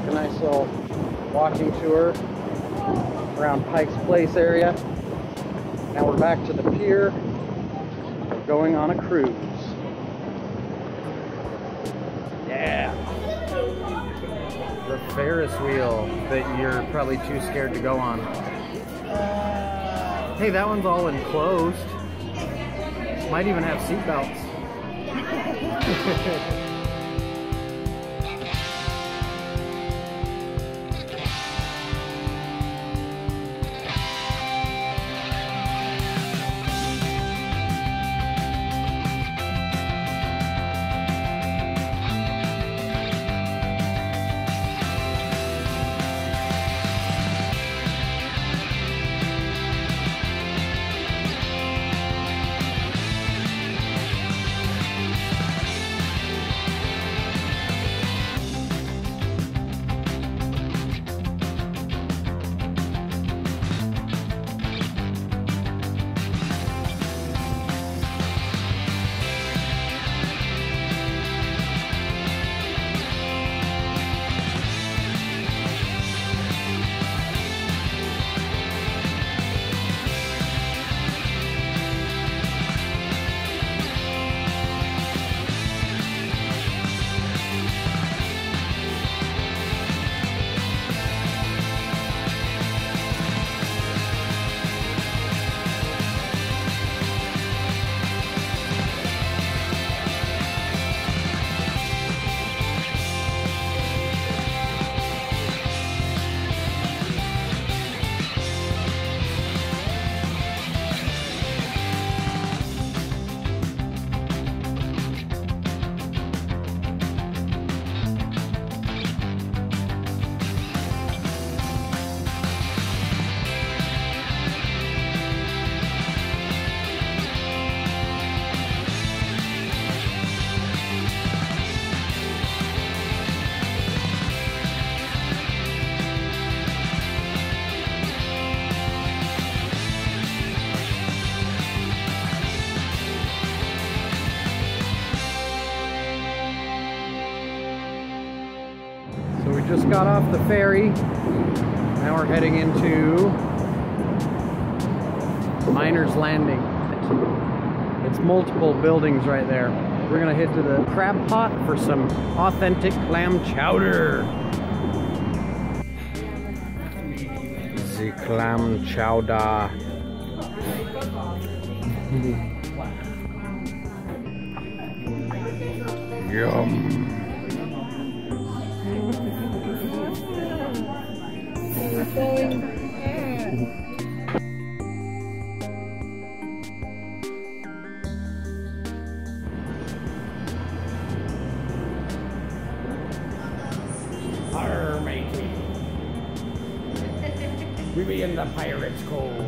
took a nice little walking tour around Pike's Place area. Now we're back to the pier. We're going on a cruise. Yeah. The Ferris wheel that you're probably too scared to go on. Hey, that one's all enclosed. Might even have seatbelts. Just got off the ferry. Now we're heading into Miner's Landing. It's multiple buildings right there. We're gonna head to the Crab Pot for some authentic clam chowder. The clam chowder. Yum. Going there. Arr, matey. We be in the Pirates' Cove.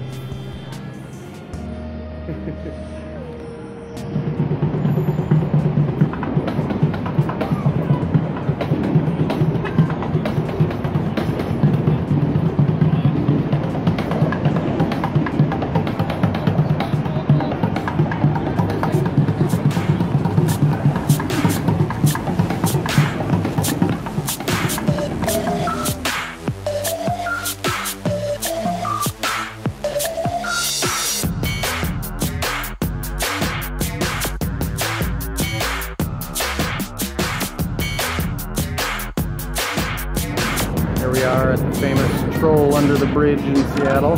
We are at the famous Troll under the bridge in Seattle.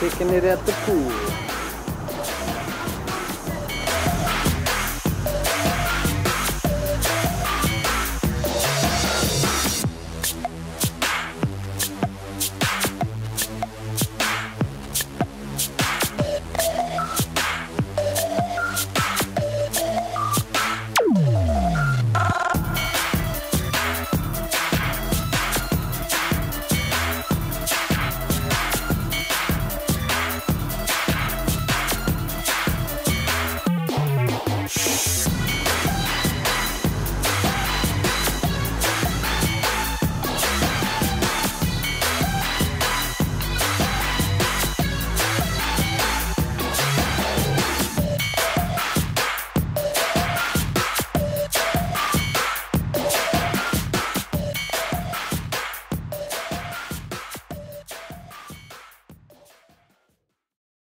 Kicking it at the pool.